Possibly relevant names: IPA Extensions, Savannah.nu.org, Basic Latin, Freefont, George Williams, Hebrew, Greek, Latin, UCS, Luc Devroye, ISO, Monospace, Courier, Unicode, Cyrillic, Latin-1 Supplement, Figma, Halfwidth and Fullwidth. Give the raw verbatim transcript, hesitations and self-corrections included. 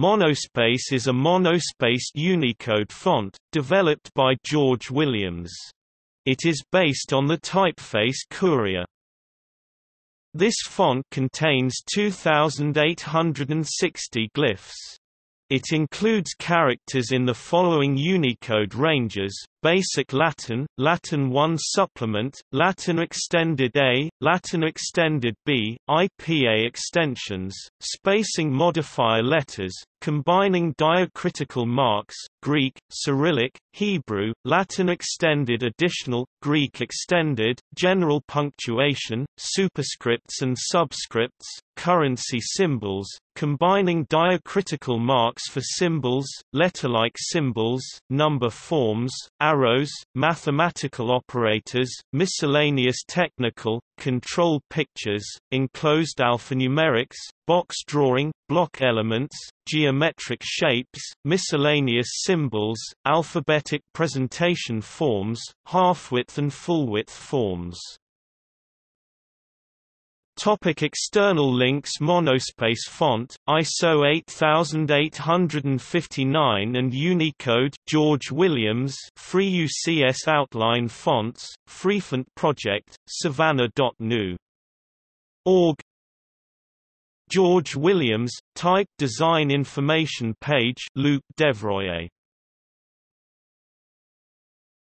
Monospace is a monospaced Unicode font, developed by George Williams. It is based on the typeface Courier. This font contains two thousand eight hundred sixty glyphs. It includes characters in the following Unicode ranges: Basic Latin, Latin one Supplement, Latin Extended A, Latin Extended B, I P A extensions, spacing modifier letters, combining diacritical marks, Greek, Cyrillic, Hebrew, Latin Extended Additional, Greek Extended, general punctuation, superscripts and subscripts, currency symbols, combining diacritical marks for symbols, letter-like symbols, number forms, arrows, mathematical operators, miscellaneous technical, control pictures, enclosed alphanumerics, box drawing, block elements, geometric shapes, miscellaneous symbols, alphabetic presentation forms, half-width and full-width forms. Topic external links. Monospace font, I S O eight thousand eight hundred fifty-nine and Unicode, George Williams, Free U C S Outline Fonts, Freefont Project, Savannah dot N U dot org. George Williams, Type Design Information Page, Luc Devroye.